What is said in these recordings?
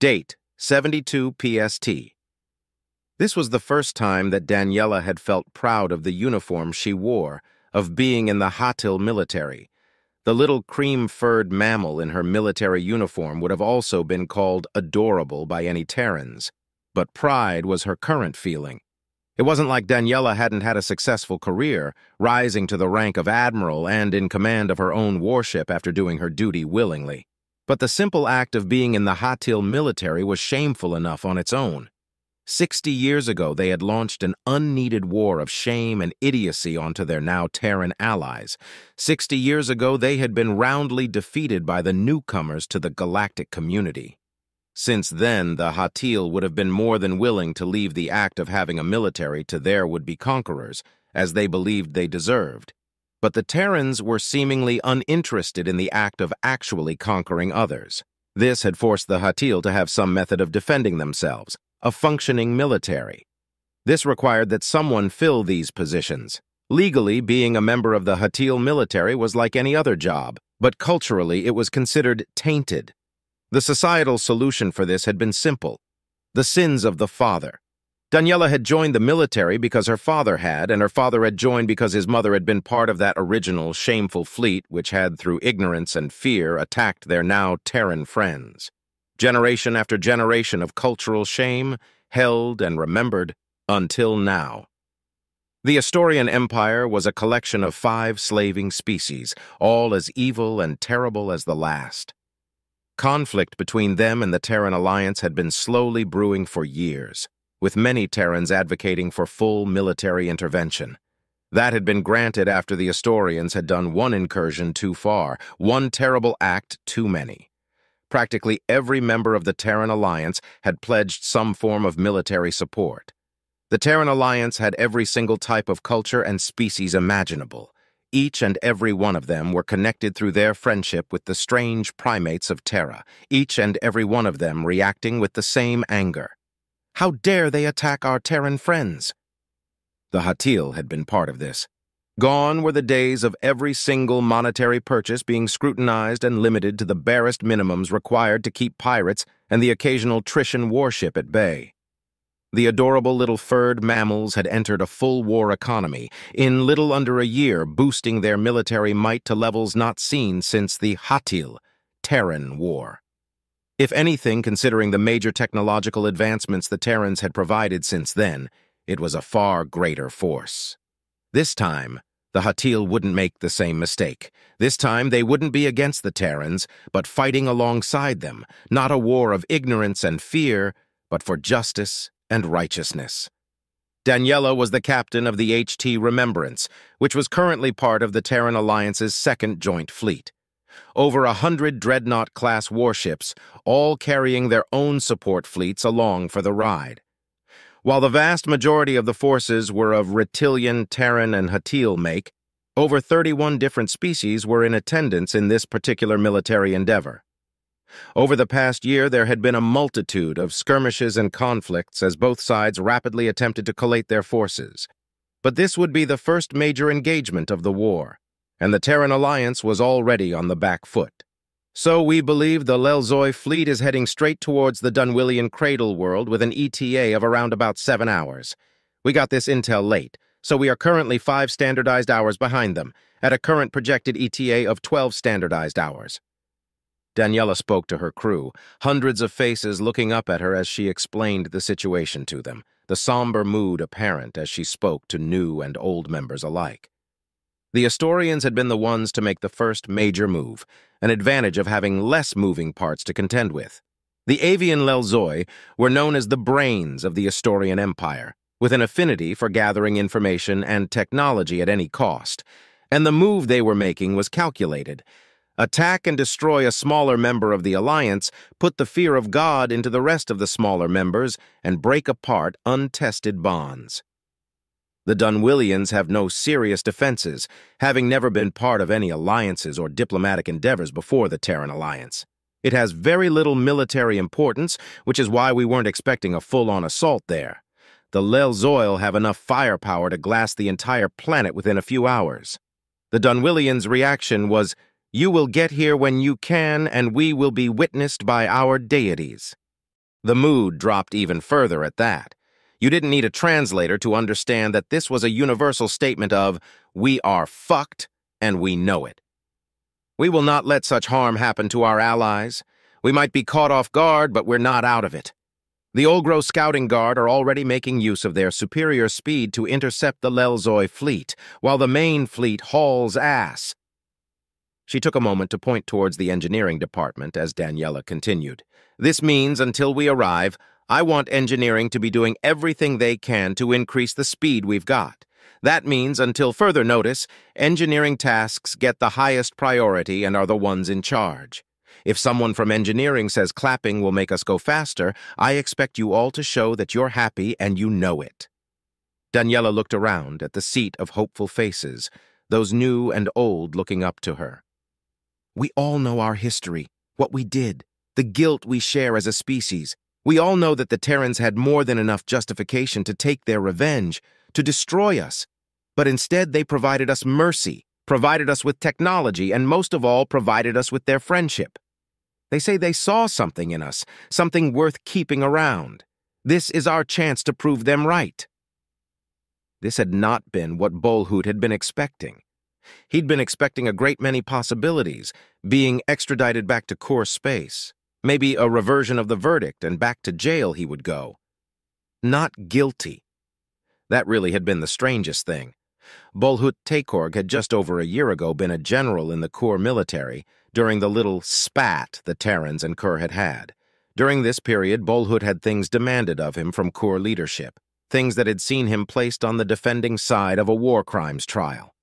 Date, 72 PST. This was the first time that Daniela had felt proud of the uniform she wore, of being in the Hatil military. The little cream-furred mammal in her military uniform would have also been called adorable by any Terrans, but pride was her current feeling. It wasn't like Daniela hadn't had a successful career, rising to the rank of admiral and in command of her own warship after doing her duty willingly. But the simple act of being in the Hatil military was shameful enough on its own. 60 years ago, they had launched an unneeded war of shame and idiocy onto their now Terran allies. 60 years ago, they had been roundly defeated by the newcomers to the galactic community. Since then, the Hatil would have been more than willing to leave the act of having a military to their would-be conquerors, as they believed they deserved. But the Terrans were seemingly uninterested in the act of actually conquering others. This had forced the Hatil to have some method of defending themselves, a functioning military. This required that someone fill these positions. Legally, being a member of the Hatil military was like any other job, but culturally it was considered tainted. The societal solution for this had been simple: the sins of the father. Daniela had joined the military because her father had, and her father had joined because his mother had been part of that original shameful fleet which had, through ignorance and fear, attacked their now Terran friends. Generation after generation of cultural shame, held and remembered, until now. The Astorian Empire was a collection of 5 slaving species, all as evil and terrible as the last. Conflict between them and the Terran alliance had been slowly brewing for years, with many Terrans advocating for full military intervention. That had been granted after the Astorians had done one incursion too far, one terrible act too many. Practically every member of the Terran Alliance had pledged some form of military support. The Terran Alliance had every single type of culture and species imaginable. Each and every one of them were connected through their friendship with the strange primates of Terra, each and every one of them reacting with the same anger. How dare they attack our Terran friends? The Hatil had been part of this. Gone were the days of every single monetary purchase being scrutinized and limited to the barest minimums required to keep pirates and the occasional Tritian warship at bay. The adorable little furred mammals had entered a full war economy, in little under a year boosting their military might to levels not seen since the Hatil, Terran War. If anything, considering the major technological advancements the Terrans had provided since then, it was a far greater force. This time, the Hatil wouldn't make the same mistake. This time, they wouldn't be against the Terrans, but fighting alongside them, not a war of ignorance and fear, but for justice and righteousness. Daniela was the captain of the HT Remembrance, which was currently part of the Terran Alliance's 2nd Joint Fleet. Over 100 Dreadnought-class warships, all carrying their own support fleets along for the ride. While the vast majority of the forces were of Retilian, Terran, and Hatil make, over 31 different species were in attendance in this particular military endeavor. Over the past year, there had been a multitude of skirmishes and conflicts as both sides rapidly attempted to collate their forces. But this would be the first major engagement of the war, and the Terran Alliance was already on the back foot. So we believe the Lelzoi fleet is heading straight towards the Dunwillian cradle world with an ETA of around about 7 hours. We got this intel late, so we are currently 5 standardized hours behind them, at a current projected ETA of 12 standardized hours. Daniela spoke to her crew, hundreds of faces looking up at her as she explained the situation to them, the somber mood apparent as she spoke to new and old members alike. The Astorians had been the ones to make the first major move, an advantage of having less moving parts to contend with. The avian Lelzoi were known as the brains of the Astorian Empire, with an affinity for gathering information and technology at any cost, and the move they were making was calculated. Attack and destroy a smaller member of the Alliance, put the fear of God into the rest of the smaller members, and break apart untested bonds. The Dunwillians have no serious defenses, having never been part of any alliances or diplomatic endeavors before the Terran Alliance. It has very little military importance, which is why we weren't expecting a full-on assault there. The Lelzoi have enough firepower to glass the entire planet within a few hours. The Dunwillians' reaction was, "You will get here when you can, and we will be witnessed by our deities." The mood dropped even further at that. You didn't need a translator to understand that this was a universal statement of, we are fucked and we know it. We will not let such harm happen to our allies. We might be caught off guard, but we're not out of it. The Olgro scouting guard are already making use of their superior speed to intercept the Lelzoi fleet, while the main fleet hauls ass. She took a moment to point towards the engineering department as Daniela continued. This means until we arrive, I want engineering to be doing everything they can to increase the speed we've got. That means, until further notice, engineering tasks get the highest priority and are the ones in charge. If someone from engineering says clapping will make us go faster, I expect you all to show that you're happy and you know it. Daniela looked around at the seat of hopeful faces, those new and old looking up to her. We all know our history, what we did, the guilt we share as a species. We all know that the Terrans had more than enough justification to take their revenge, to destroy us. But instead, they provided us mercy, provided us with technology, and most of all, provided us with their friendship. They say they saw something in us, something worth keeping around. This is our chance to prove them right. This had not been what Bolhut had been expecting. He'd been expecting a great many possibilities, being extradited back to Kur space. Maybe a reversion of the verdict and back to jail he would go. Not guilty. That really had been the strangest thing. Bolhut Tekorg had just over a year ago been a general in the Kur military during the little spat the Terrans and Kur had had. During this period, Bolhut had things demanded of him from Kur leadership, things that had seen him placed on the defending side of a war crimes trial.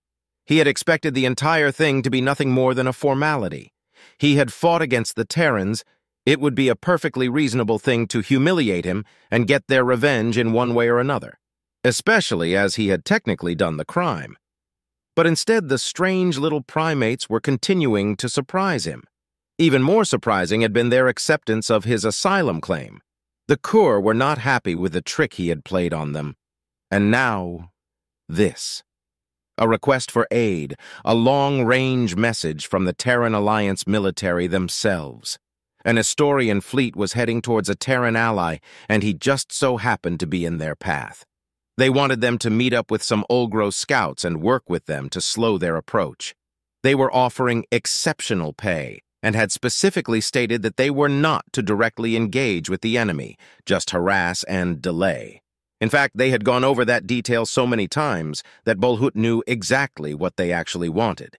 He had expected the entire thing to be nothing more than a formality. He had fought against the Terrans. It would be a perfectly reasonable thing to humiliate him and get their revenge in one way or another, especially as he had technically done the crime. But instead, the strange little primates were continuing to surprise him. Even more surprising had been their acceptance of his asylum claim. The Kur were not happy with the trick he had played on them. And now, this. A request for aid, a long-range message from the Terran Alliance military themselves. An Astorian fleet was heading towards a Terran ally, and he just so happened to be in their path. They wanted them to meet up with some Olgro scouts and work with them to slow their approach. They were offering exceptional pay, and had specifically stated that they were not to directly engage with the enemy, just harass and delay. In fact, they had gone over that detail so many times that Bolhut knew exactly what they actually wanted.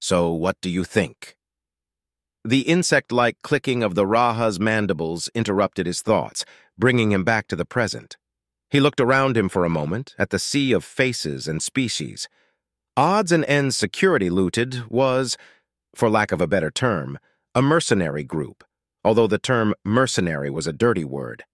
So what do you think? The insect-like clicking of the Raha's mandibles interrupted his thoughts, bringing him back to the present. He looked around him for a moment at the sea of faces and species. Odds and ends security looted was, for lack of a better term, a mercenary group, although the term mercenary was a dirty word.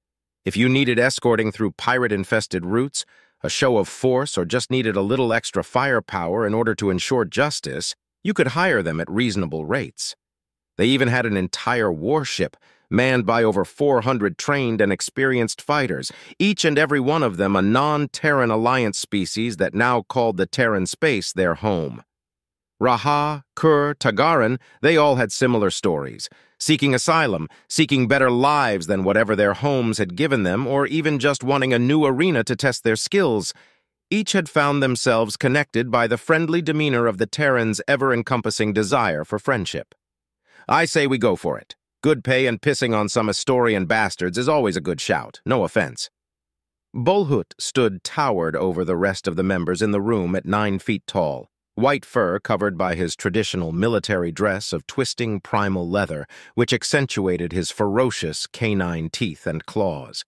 If you needed escorting through pirate-infested routes, a show of force, or just needed a little extra firepower in order to ensure justice, you could hire them at reasonable rates. They even had an entire warship, manned by over 400 trained and experienced fighters, each and every one of them a non-Terran alliance species that now called the Terran space their home. Raha, Kur, Tagaran, they all had similar stories, seeking asylum, seeking better lives than whatever their homes had given them, or even just wanting a new arena to test their skills. Each had found themselves connected by the friendly demeanor of the Terran's ever-encompassing desire for friendship. I say we go for it. Good pay and pissing on some Astorian bastards is always a good shout, no offense. Bolhut stood towered over the rest of the members in the room at 9 feet tall, white fur covered by his traditional military dress of twisting primal leather, which accentuated his ferocious canine teeth and claws.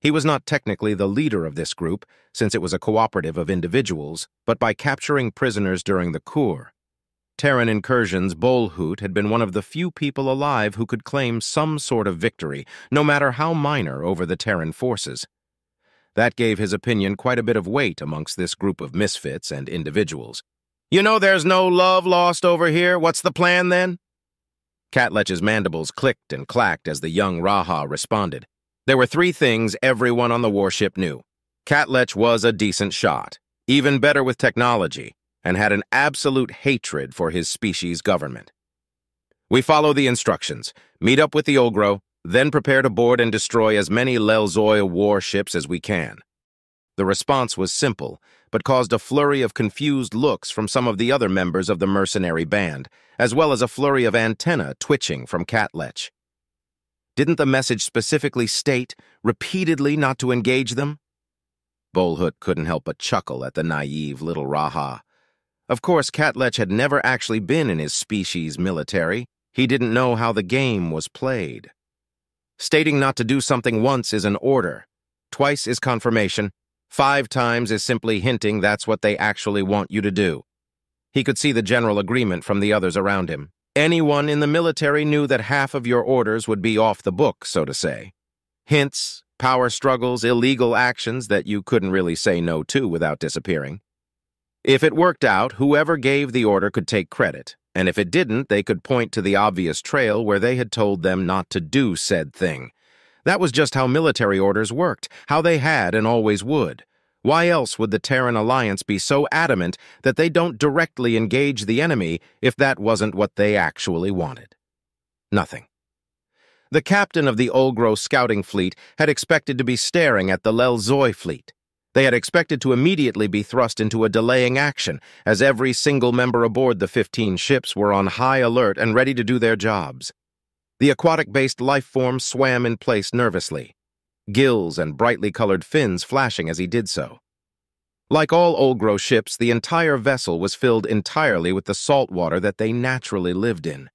He was not technically the leader of this group, since it was a cooperative of individuals, but by capturing prisoners during the Kur Terran incursions, Bolhut had been one of the few people alive who could claim some sort of victory, no matter how minor, over the Terran forces. That gave his opinion quite a bit of weight amongst this group of misfits and individuals. You know there's no love lost over here. What's the plan, then? Catletch's mandibles clicked and clacked as the young Raha responded. There were three things everyone on the warship knew. Catletch was a decent shot, even better with technology, and had an absolute hatred for his species' government. We follow the instructions. Meet up with the Olgro, Then prepare to board and destroy as many Lelzoi warships as we can. The response was simple, but caused a flurry of confused looks from some of the other members of the mercenary band, as well as a flurry of antenna twitching from Catletch. Didn't the message specifically state, repeatedly, not to engage them? Bolhut couldn't help but chuckle at the naive little Raha. Of course, Catletch had never actually been in his species' military. He didn't know how the game was played. Stating not to do something once is an order. Twice is confirmation. 5 times is simply hinting that's what they actually want you to do. He could see the general agreement from the others around him. Anyone in the military knew that half of your orders would be off the book, so to say. Hints, power struggles, illegal actions that you couldn't really say no to without disappearing. If it worked out, whoever gave the order could take credit. And if it didn't, they could point to the obvious trail where they had told them not to do said thing. That was just how military orders worked, how they had and always would. Why else would the Terran Alliance be so adamant that they don't directly engage the enemy if that wasn't what they actually wanted? Nothing. The captain of the Olgro scouting fleet had expected to be staring at the Lelzoi fleet. They had expected to immediately be thrust into a delaying action, as every single member aboard the 15 ships were on high alert and ready to do their jobs. The aquatic-based life form swam in place nervously, gills and brightly colored fins flashing as he did so. Like all Olgro ships, the entire vessel was filled entirely with the salt water that they naturally lived in.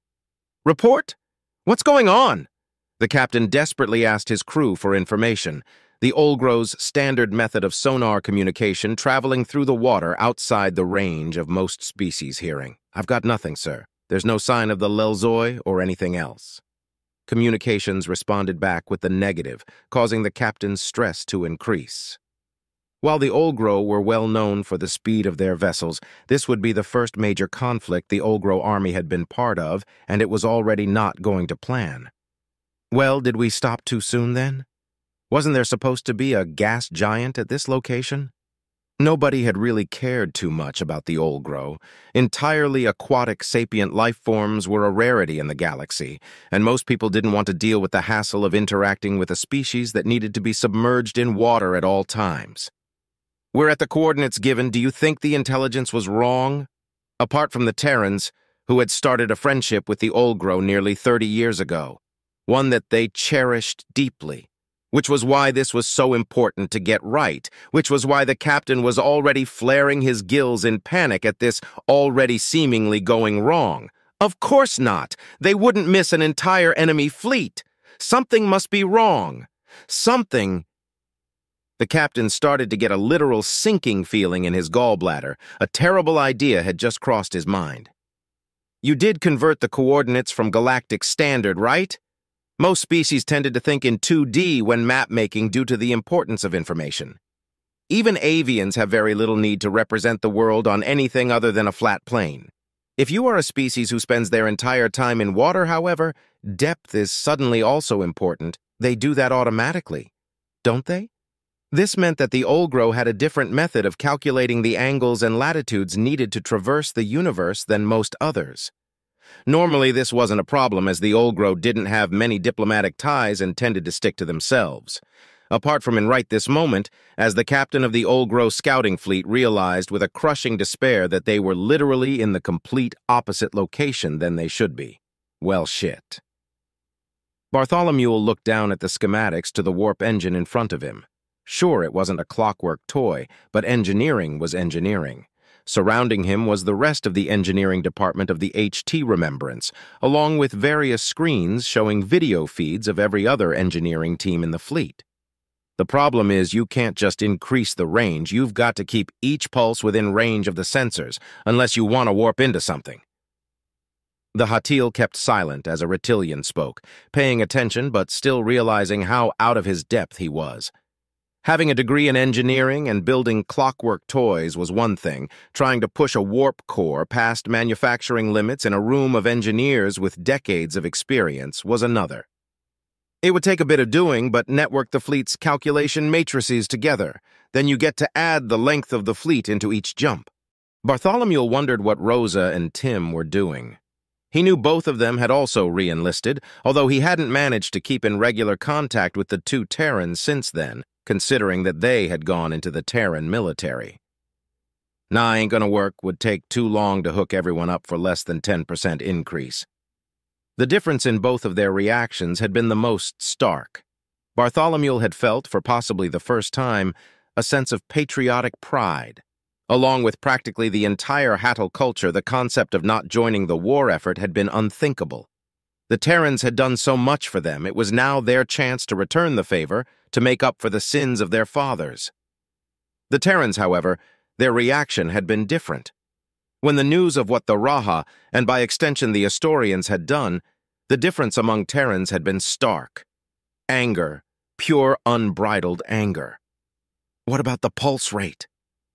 "Report? What's going on?" The captain desperately asked his crew for information. The Olgro's standard method of sonar communication traveling through the water outside the range of most species' hearing. "I've got nothing, sir. There's no sign of the Lelzoi or anything else." Communications responded back with the negative, causing the captain's stress to increase. While the Olgro were well known for the speed of their vessels, this would be the first major conflict the Olgro army had been part of, and it was already not going to plan. "Well, did we stop too soon then? Wasn't there supposed to be a gas giant at this location?" Nobody had really cared too much about the Olgro. Entirely aquatic sapient life forms were a rarity in the galaxy, and most people didn't want to deal with the hassle of interacting with a species that needed to be submerged in water at all times. "We're at the coordinates given. Do you think the intelligence was wrong?" Apart from the Terrans, who had started a friendship with the Olgro nearly 30 years ago, one that they cherished deeply. Which was why this was so important to get right, which was why the captain was already flaring his gills in panic at this already seemingly going wrong. Of course not. They wouldn't miss an entire enemy fleet. Something must be wrong. Something. The captain started to get a literal sinking feeling in his gallbladder. A terrible idea had just crossed his mind. "You did convert the coordinates from galactic standard, right? Most species tended to think in 2D when map-making due to the importance of information. Even avians have very little need to represent the world on anything other than a flat plane. If you are a species who spends their entire time in water, however, depth is suddenly also important. They do that automatically, don't they?" This meant that the Olgro had a different method of calculating the angles and latitudes needed to traverse the universe than most others. Normally, this wasn't a problem, as the Olgro didn't have many diplomatic ties and tended to stick to themselves. Apart from in right this moment, as the captain of the Olgro scouting fleet realized with a crushing despair that they were literally in the complete opposite location than they should be. Well, shit. Bartholomew looked down at the schematics to the warp engine in front of him. Sure, it wasn't a clockwork toy, but engineering was engineering. Surrounding him was the rest of the engineering department of the HT Remembrance, along with various screens showing video feeds of every other engineering team in the fleet. The problem is you can't just increase the range, you've got to keep each pulse within range of the sensors, unless you want to warp into something. The Hatil kept silent as a Retilian spoke, paying attention but still realizing how out of his depth he was. Having a degree in engineering and building clockwork toys was one thing. Trying to push a warp core past manufacturing limits in a room of engineers with decades of experience was another. It would take a bit of doing, but network the fleet's calculation matrices together. Then you get to add the length of the fleet into each jump. Bartholomew wondered what Rosa and Tim were doing. He knew both of them had also re-enlisted, although he hadn't managed to keep in regular contact with the two Terrans since then, considering that they had gone into the Terran military. Nah, ain't gonna work would take too long to hook everyone up for less than 10% increase. The difference in both of their reactions had been the most stark. Bartholomew had felt, for possibly the first time, a sense of patriotic pride. Along with practically the entire Hatil culture, the concept of not joining the war effort had been unthinkable. The Terrans had done so much for them, it was now their chance to return the favor, to make up for the sins of their fathers. The Terrans, however, their reaction had been different. When the news of what the Raha, and by extension the Astorians, had done, the difference among Terrans had been stark. Anger, pure unbridled anger. What about the pulse rate?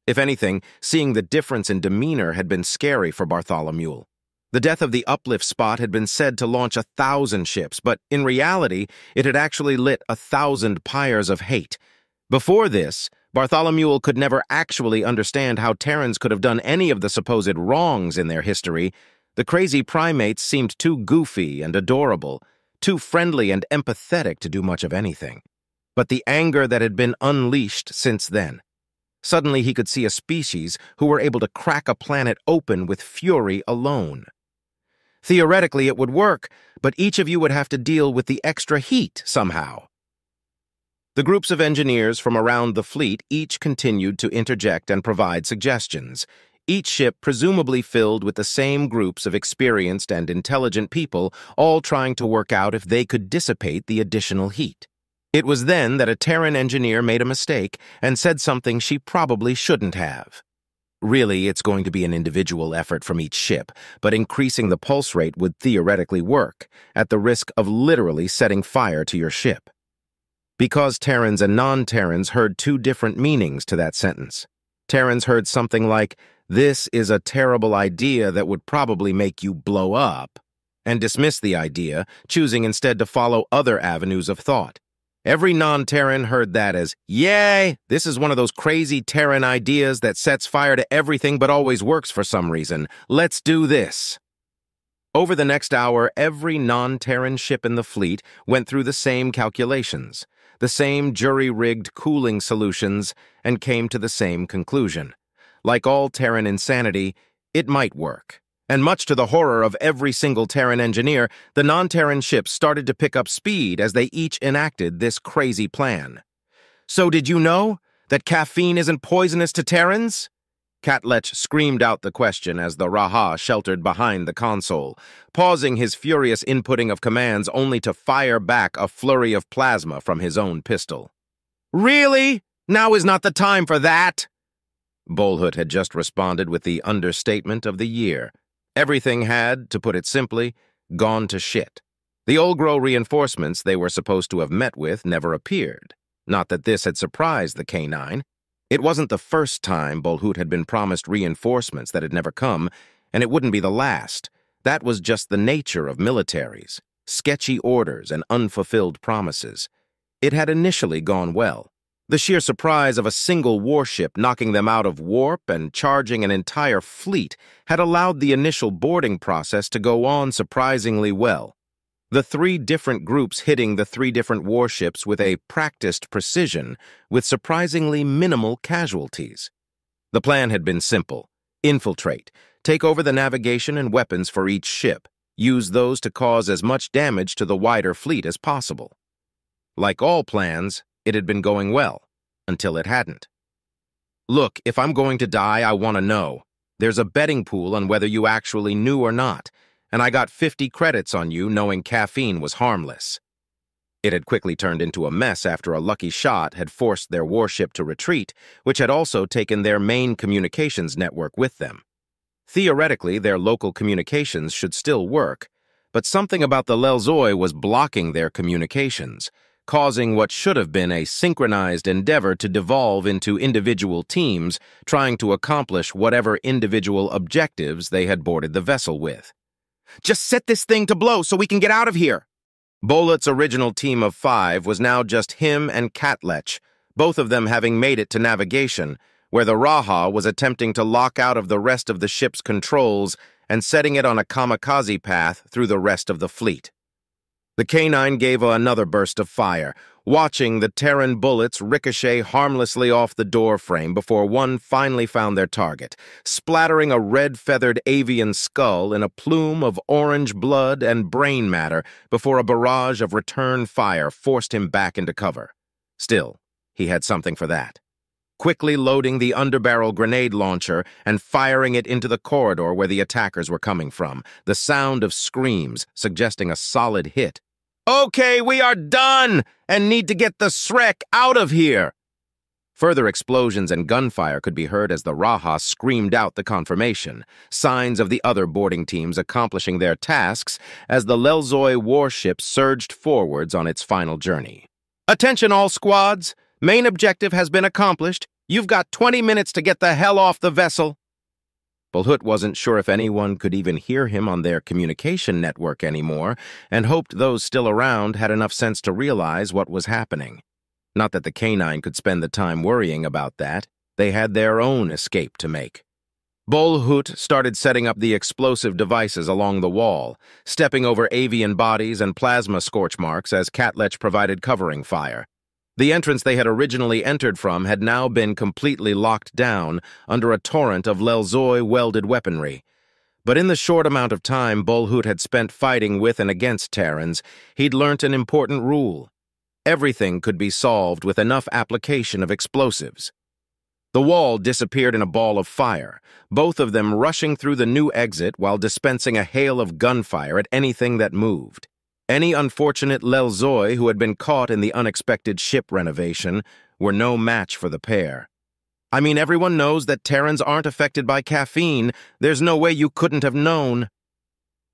If anything, seeing the difference in demeanor had been scary for Bartholomew. The death of the uplift spot had been said to launch 1,000 ships, but in reality, it had actually lit 1,000 pyres of hate. Before this, Bartholomew could never actually understand how Terrans could have done any of the supposed wrongs in their history. The crazy primates seemed too goofy and adorable, too friendly and empathetic to do much of anything. But the anger that had been unleashed since then. Suddenly he could see a species who were able to crack a planet open with fury alone. Theoretically, it would work, but each of you would have to deal with the extra heat somehow. The groups of engineers from around the fleet each continued to interject and provide suggestions, each ship presumably filled with the same groups of experienced and intelligent people, all trying to work out if they could dissipate the additional heat. It was then that a Terran engineer made a mistake and said something she probably shouldn't have. Really, it's going to be an individual effort from each ship, but increasing the pulse rate would theoretically work, at the risk of literally setting fire to your ship. Because Terrans and non-Terrans heard two different meanings to that sentence. Terrans heard something like, "This is a terrible idea that would probably make you blow up," and dismissed the idea, choosing instead to follow other avenues of thought. Every non-Terran heard that as, "Yay! This is one of those crazy Terran ideas that sets fire to everything but always works for some reason. Let's do this." Over the next hour, every non-Terran ship in the fleet went through the same calculations, the same jury-rigged cooling solutions, and came to the same conclusion. Like all Terran insanity, it might work. And much to the horror of every single Terran engineer, the non-Terran ships started to pick up speed as they each enacted this crazy plan. "So did you know that caffeine isn't poisonous to Terrans?" Catletch screamed out the question as the Raha sheltered behind the console, pausing his furious inputting of commands only to fire back a flurry of plasma from his own pistol. "Really? Now is not the time for that!" Bolhut had just responded with the understatement of the year. Everything had, to put it simply, gone to shit. The Olgro reinforcements they were supposed to have met with never appeared. Not that this had surprised the K9. It wasn't the first time Bolhut had been promised reinforcements that had never come, and it wouldn't be the last. That was just the nature of militaries, sketchy orders and unfulfilled promises. It had initially gone well. The sheer surprise of a single warship knocking them out of warp and charging an entire fleet had allowed the initial boarding process to go on surprisingly well. The three different groups hitting the three different warships with a practiced precision, with surprisingly minimal casualties. The plan had been simple. Infiltrate, take over the navigation and weapons for each ship, use those to cause as much damage to the wider fleet as possible. Like all plans, it had been going well, until it hadn't. "Look, if I'm going to die, I want to know. There's a betting pool on whether you actually knew or not, and I got 50 credits on you knowing caffeine was harmless." It had quickly turned into a mess after a lucky shot had forced their warship to retreat, which had also taken their main communications network with them. Theoretically, their local communications should still work, but something about the Lelzoi was blocking their communications, causing what should have been a synchronized endeavor to devolve into individual teams trying to accomplish whatever individual objectives they had boarded the vessel with. "Just set this thing to blow so we can get out of here!" Bolhut's original team of 5 was now just him and Catletch, both of them having made it to navigation, where the Raha was attempting to lock out of the rest of the ship's controls and setting it on a kamikaze path through the rest of the fleet. The K-9 gave another burst of fire, watching the Terran bullets ricochet harmlessly off the doorframe before one finally found their target, splattering a red-feathered avian skull in a plume of orange blood and brain matter before a barrage of return fire forced him back into cover. Still, he had something for that. Quickly loading the underbarrel grenade launcher and firing it into the corridor where the attackers were coming from, the sound of screams suggesting a solid hit. "Okay, we are done and need to get the Shrek out of here." Further explosions and gunfire could be heard as the Raha screamed out the confirmation, signs of the other boarding teams accomplishing their tasks as the Lelzoi warship surged forwards on its final journey. "Attention all squads, main objective has been accomplished. You've got 20 minutes to get the hell off the vessel." Bolhut wasn't sure if anyone could even hear him on their communication network anymore, and hoped those still around had enough sense to realize what was happening. Not that the K-9 could spend the time worrying about that. They had their own escape to make. Bolhut started setting up the explosive devices along the wall, stepping over avian bodies and plasma scorch marks as Catletch provided covering fire. The entrance they had originally entered from had now been completely locked down under a torrent of Lelzoi welded weaponry. But in the short amount of time Bolhut had spent fighting with and against Terrans, he'd learnt an important rule. Everything could be solved with enough application of explosives. The wall disappeared in a ball of fire, both of them rushing through the new exit while dispensing a hail of gunfire at anything that moved. Any unfortunate Lelzoi who had been caught in the unexpected ship renovation were no match for the pair. I mean, everyone knows that Terrans aren't affected by caffeine. There's no way you couldn't have known.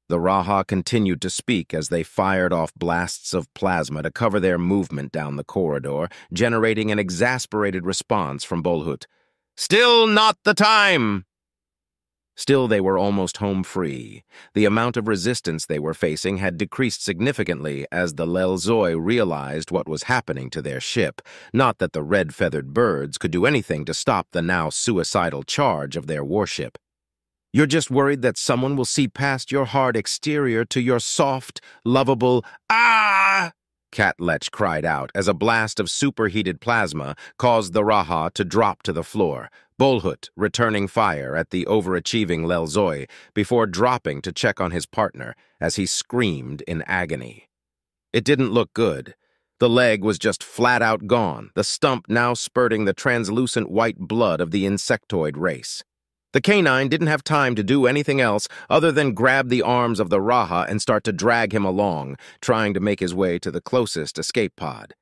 The Raha continued to speak as they fired off blasts of plasma to cover their movement down the corridor, generating an exasperated response from Bolhut. "Still not the time!" Still, they were almost home free. The amount of resistance they were facing had decreased significantly as the Lelzoi realized what was happening to their ship, not that the red-feathered birds could do anything to stop the now suicidal charge of their warship. "You're just worried that someone will see past your hard exterior to your soft, lovable, ah!" Catletch cried out as a blast of superheated plasma caused the Raha to drop to the floor, Bolhut returning fire at the overachieving Lelzoi before dropping to check on his partner as he screamed in agony. It didn't look good. The leg was just flat out gone, the stump now spurting the translucent white blood of the insectoid race. The K-9 didn't have time to do anything else other than grab the arms of the Raha and start to drag him along, trying to make his way to the closest escape pod.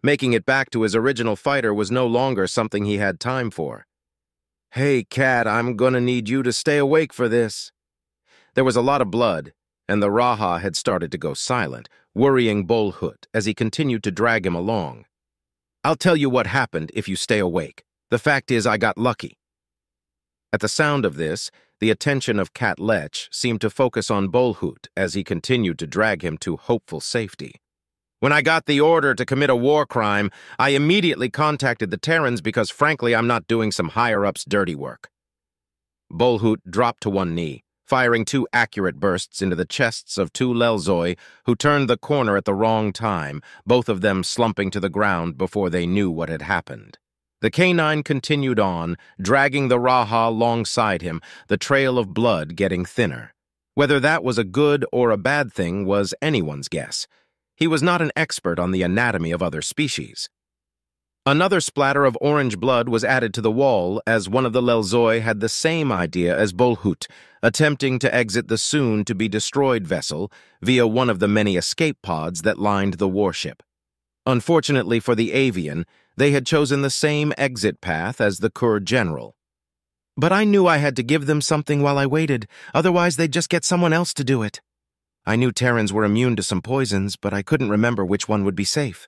Making it back to his original fighter was no longer something he had time for. "Hey, Cat, I'm gonna need you to stay awake for this." There was a lot of blood, and the Raha had started to go silent, worrying Bolhut as he continued to drag him along. "I'll tell you what happened if you stay awake. The fact is, I got lucky." At the sound of this, the attention of Catletch seemed to focus on Bolhut as he continued to drag him to hopeful safety. "When I got the order to commit a war crime, I immediately contacted the Terrans because, frankly, I'm not doing some higher-ups' dirty work." Bolhut dropped to one knee, firing two accurate bursts into the chests of two Lelzoi who turned the corner at the wrong time, both of them slumping to the ground before they knew what had happened. The K-9 continued on, dragging the Raha alongside him, the trail of blood getting thinner. Whether that was a good or a bad thing was anyone's guess. He was not an expert on the anatomy of other species. Another splatter of orange blood was added to the wall as one of the Lelzoi had the same idea as Bolhut, attempting to exit the soon-to-be-destroyed vessel via one of the many escape pods that lined the warship. Unfortunately for the avian, they had chosen the same exit path as the Kur general. "But I knew I had to give them something while I waited, otherwise they'd just get someone else to do it. I knew Terrans were immune to some poisons, but I couldn't remember which one would be safe."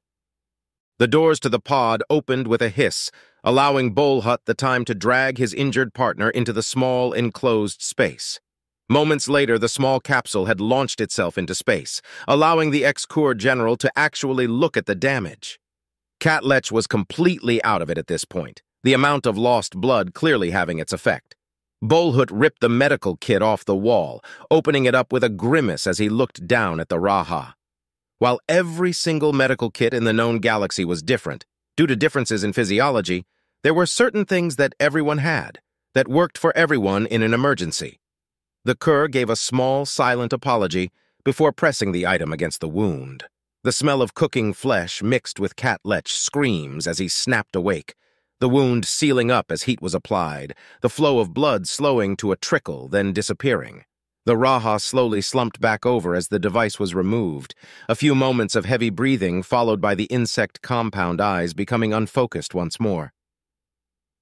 The doors to the pod opened with a hiss, allowing Bolhut the time to drag his injured partner into the small, enclosed space. Moments later, the small capsule had launched itself into space, allowing the ex-Kur general to actually look at the damage. Catletch was completely out of it at this point, the amount of lost blood clearly having its effect. Bolhut ripped the medical kit off the wall, opening it up with a grimace as he looked down at the Raha. While every single medical kit in the known galaxy was different, due to differences in physiology, there were certain things that everyone had, that worked for everyone in an emergency. The Kur gave a small, silent apology before pressing the item against the wound. The smell of cooking flesh mixed with Catletch screams as he snapped awake, the wound sealing up as heat was applied, the flow of blood slowing to a trickle, then disappearing. The Raha slowly slumped back over as the device was removed, a few moments of heavy breathing followed by the insect compound eyes becoming unfocused once more.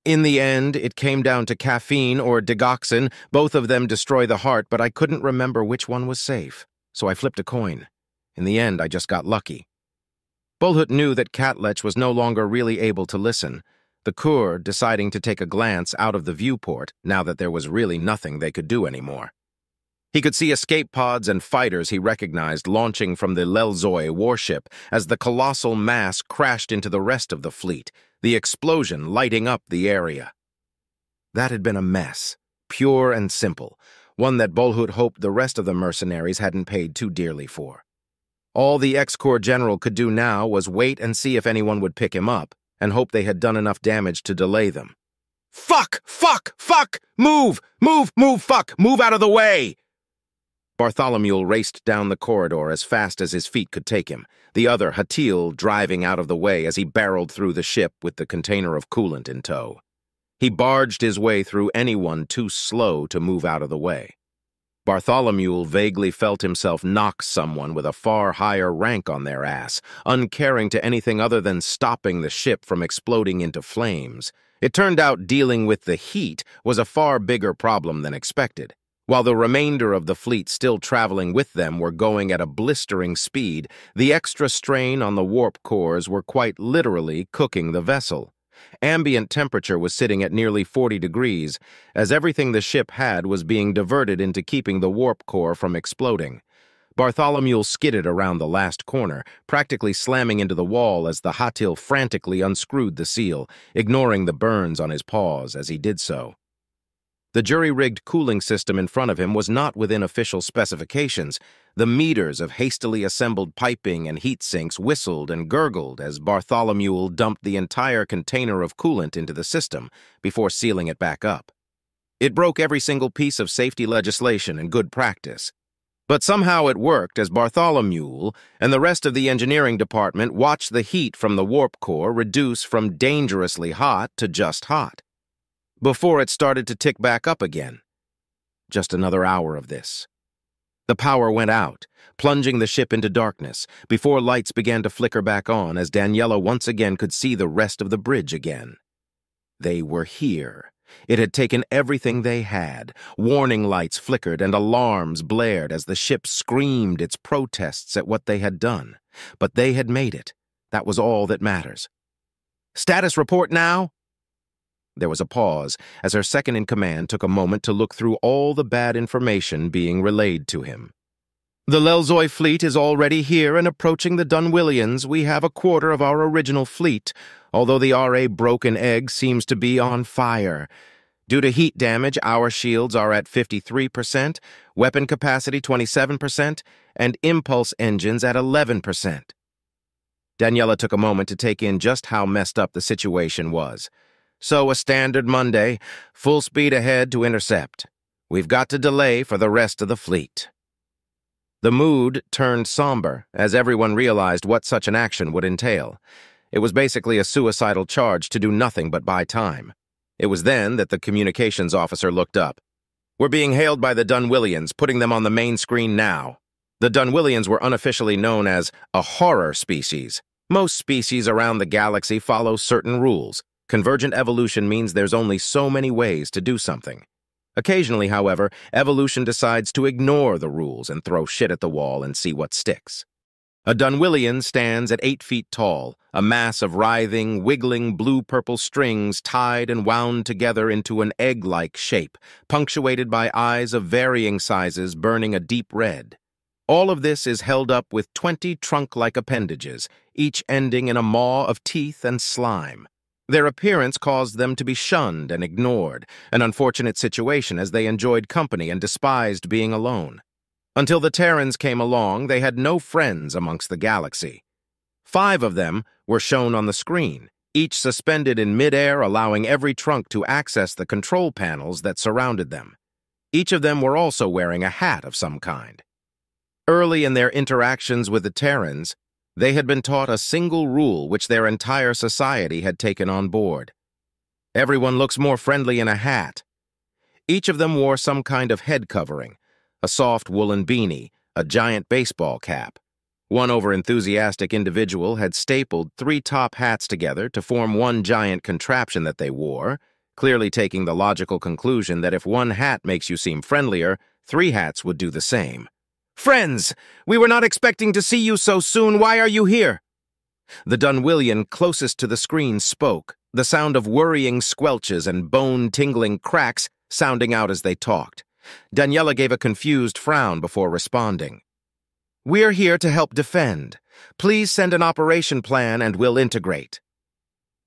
In the end, it came down to caffeine or digoxin. Both of them destroy the heart, but I couldn't remember which one was safe, so I flipped a coin. In the end, I just got lucky. Bolhut knew that Catletch was no longer really able to listen, the Kur deciding to take a glance out of the viewport now that there was really nothing they could do anymore. He could see escape pods and fighters he recognized launching from the Lelzoi warship as the colossal mass crashed into the rest of the fleet, the explosion lighting up the area. That had been a mess, pure and simple, one that Bolhut hoped the rest of the mercenaries hadn't paid too dearly for. All the ex-Corps general could do now was wait and see if anyone would pick him up, and hope they had done enough damage to delay them. Fuck! Fuck! Fuck! Move! Move! Move! Fuck! Move out of the way! Bartholomew raced down the corridor as fast as his feet could take him, the other, Hatil, driving out of the way as he barreled through the ship with the container of coolant in tow. He barged his way through anyone too slow to move out of the way. Bartholomew vaguely felt himself knock someone with a far higher rank on their ass, uncaring to anything other than stopping the ship from exploding into flames. It turned out dealing with the heat was a far bigger problem than expected. While the remainder of the fleet still traveling with them were going at a blistering speed, the extra strain on the warp cores were quite literally cooking the vessel. Ambient temperature was sitting at nearly 40 degrees, as everything the ship had was being diverted into keeping the warp core from exploding. Bartholomew skidded around the last corner, practically slamming into the wall as the Hatil frantically unscrewed the seal, ignoring the burns on his paws as he did so. The jury-rigged cooling system in front of him was not within official specifications. The meters of hastily assembled piping and heat sinks whistled and gurgled as Bartholomew dumped the entire container of coolant into the system before sealing it back up. It broke every single piece of safety legislation and good practice. But somehow it worked as Bartholomew and the rest of the engineering department watched the heat from the warp core reduce from dangerously hot to just hot, before it started to tick back up again. Just another hour of this. The power went out, plunging the ship into darkness, before lights began to flicker back on as Daniela once again could see the rest of the bridge again. They were here. It had taken everything they had. Warning lights flickered and alarms blared as the ship screamed its protests at what they had done. But they had made it. That was all that matters. Status report now? There was a pause as her second-in-command took a moment to look through all the bad information being relayed to him. The Lelzoi fleet is already here and approaching the Dunwillians. We have a quarter of our original fleet, although the RA Broken Egg seems to be on fire. Due to heat damage, our shields are at 53%, weapon capacity 27%, and impulse engines at 11%. Daniela took a moment to take in just how messed up the situation was. So a standard Monday, full speed ahead to intercept. We've got to delay for the rest of the fleet. The mood turned somber as everyone realized what such an action would entail. It was basically a suicidal charge to do nothing but buy time. It was then that the communications officer looked up. We're being hailed by the Dunwillians, putting them on the main screen now. The Dunwillians were unofficially known as a horror species. Most species around the galaxy follow certain rules. Convergent evolution means there's only so many ways to do something. Occasionally, however, evolution decides to ignore the rules and throw shit at the wall and see what sticks. A Dunwillian stands at 8 feet tall, a mass of writhing, wiggling blue-purple strings tied and wound together into an egg-like shape, punctuated by eyes of varying sizes burning a deep red. All of this is held up with 20 trunk-like appendages, each ending in a maw of teeth and slime. Their appearance caused them to be shunned and ignored, an unfortunate situation as they enjoyed company and despised being alone. Until the Terrans came along, they had no friends amongst the galaxy. 5 of them were shown on the screen, each suspended in midair, allowing every trunk to access the control panels that surrounded them. Each of them were also wearing a hat of some kind. Early in their interactions with the Terrans, they had been taught a single rule which their entire society had taken on board. Everyone looks more friendly in a hat. Each of them wore some kind of head covering, a soft woolen beanie, a giant baseball cap. One over-enthusiastic individual had stapled 3 top hats together to form one giant contraption that they wore, clearly taking the logical conclusion that if one hat makes you seem friendlier, 3 hats would do the same. "Friends, we were not expecting to see you so soon. Why are you here?" The Dunwillian closest to the screen spoke, the sound of worrying squelches and bone-tingling cracks sounding out as they talked. Daniela gave a confused frown before responding. "We're here to help defend. Please send an operation plan and we'll integrate."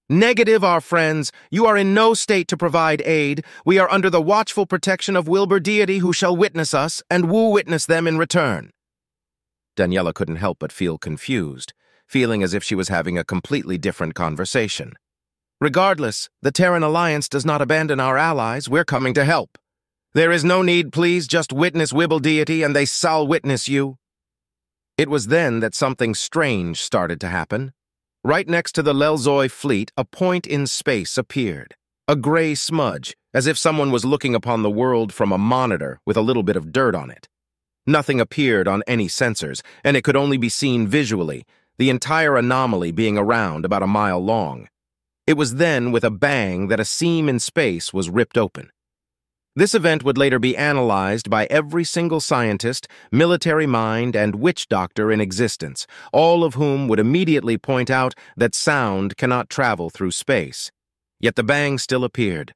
"Negative, our friends. You are in no state to provide aid. We are under the watchful protection of Wilbur Deity, who shall witness us, and woo witness them in return." Daniela couldn't help but feel confused, feeling as if she was having a completely different conversation. "Regardless, the Terran Alliance does not abandon our allies. We're coming to help. There is no need, please, just witness Wilbur Deity, and they shall witness you." It was then that something strange started to happen. Right next to the Lelzoi fleet, a point in space appeared, a gray smudge, as if someone was looking upon the world from a monitor with a little bit of dirt on it. Nothing appeared on any sensors, and it could only be seen visually, the entire anomaly being around about a mile long. It was then, with a bang, that a seam in space was ripped open. This event would later be analyzed by every single scientist, military mind, and witch doctor in existence, all of whom would immediately point out that sound cannot travel through space. Yet the bang still appeared,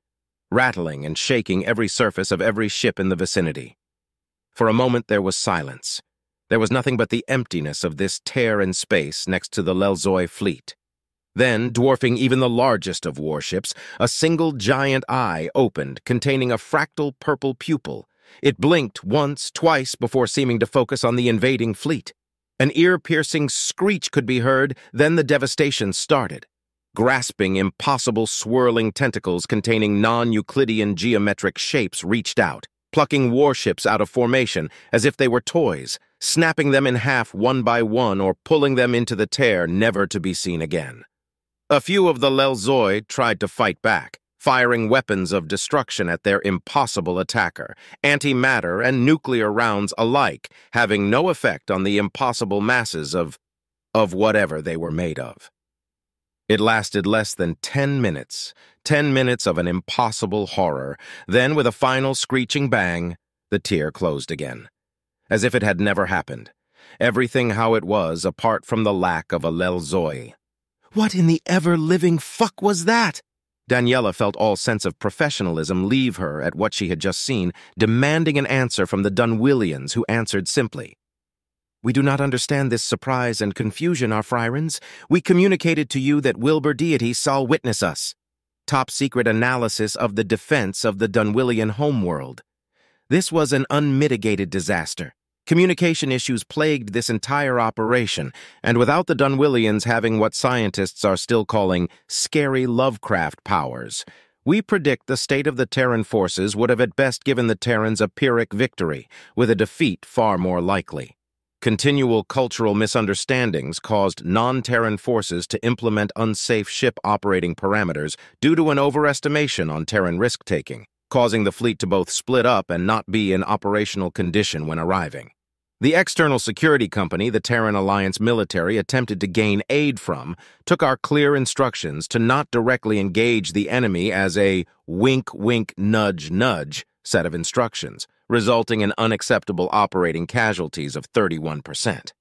rattling and shaking every surface of every ship in the vicinity. For a moment there was silence. There was nothing but the emptiness of this tear in space next to the Lelzoi fleet. Then, dwarfing even the largest of warships, a single giant eye opened, containing a fractal purple pupil. It blinked once, twice, before seeming to focus on the invading fleet. An ear-piercing screech could be heard, then the devastation started. Grasping, impossible swirling tentacles containing non-Euclidean geometric shapes reached out, plucking warships out of formation as if they were toys, snapping them in half one by one or pulling them into the tear never to be seen again. A few of the Lelzoi tried to fight back, firing weapons of destruction at their impossible attacker, antimatter and nuclear rounds alike, having no effect on the impossible masses of whatever they were made of. It lasted less than 10 minutes, 10 minutes of an impossible horror. Then, with a final screeching bang, the tear closed again, as if it had never happened. Everything how it was, apart from the lack of a Lelzoi. "What in the ever-living fuck was that?" Daniela felt all sense of professionalism leave her at what she had just seen, demanding an answer from the Dunwillians, who answered simply, "We do not understand this surprise and confusion, our Fryrans. We communicated to you that Wilbur Deity shall witness us. Top-secret analysis of the defense of the Dunwillian homeworld. This was an unmitigated disaster. Communication issues plagued this entire operation, and without the Dunwillians having what scientists are still calling scary Lovecraft powers, we predict the state of the Terran forces would have at best given the Terrans a Pyrrhic victory, with a defeat far more likely. Continual cultural misunderstandings caused non-Terran forces to implement unsafe ship operating parameters due to an overestimation on Terran risk-taking, causing the fleet to both split up and not be in operational condition when arriving. The external security company the Terran Alliance military attempted to gain aid from took our clear instructions to not directly engage the enemy as a wink-wink, nudge-nudge set of instructions, resulting in unacceptable operating casualties of 31%.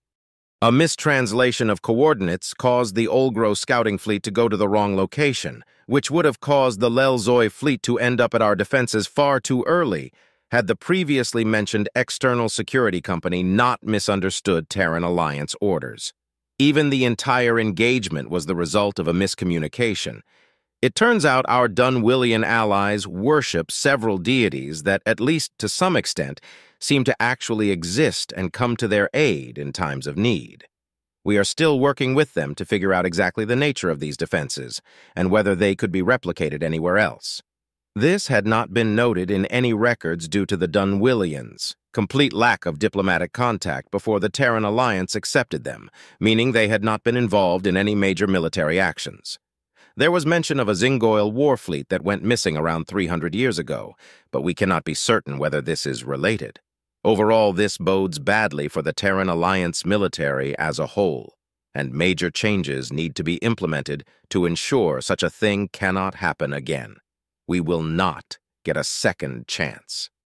A mistranslation of coordinates caused the Olgro scouting fleet to go to the wrong location, which would have caused the Lelzoi fleet to end up at our defenses far too early, had the previously mentioned external security company not misunderstood Terran Alliance orders. Even the entire engagement was the result of a miscommunication. It turns out our Dunwillian allies worship several deities that, at least to some extent, seem to actually exist and come to their aid in times of need. We are still working with them to figure out exactly the nature of these defenses and whether they could be replicated anywhere else. This had not been noted in any records due to the Dunwillians. Complete lack of diplomatic contact before the Terran Alliance accepted them, meaning they had not been involved in any major military actions. There was mention of a Zingoil war fleet that went missing around 300 years ago, but we cannot be certain whether this is related. Overall, this bodes badly for the Terran Alliance military as a whole, and major changes need to be implemented to ensure such a thing cannot happen again. We will not get a second chance.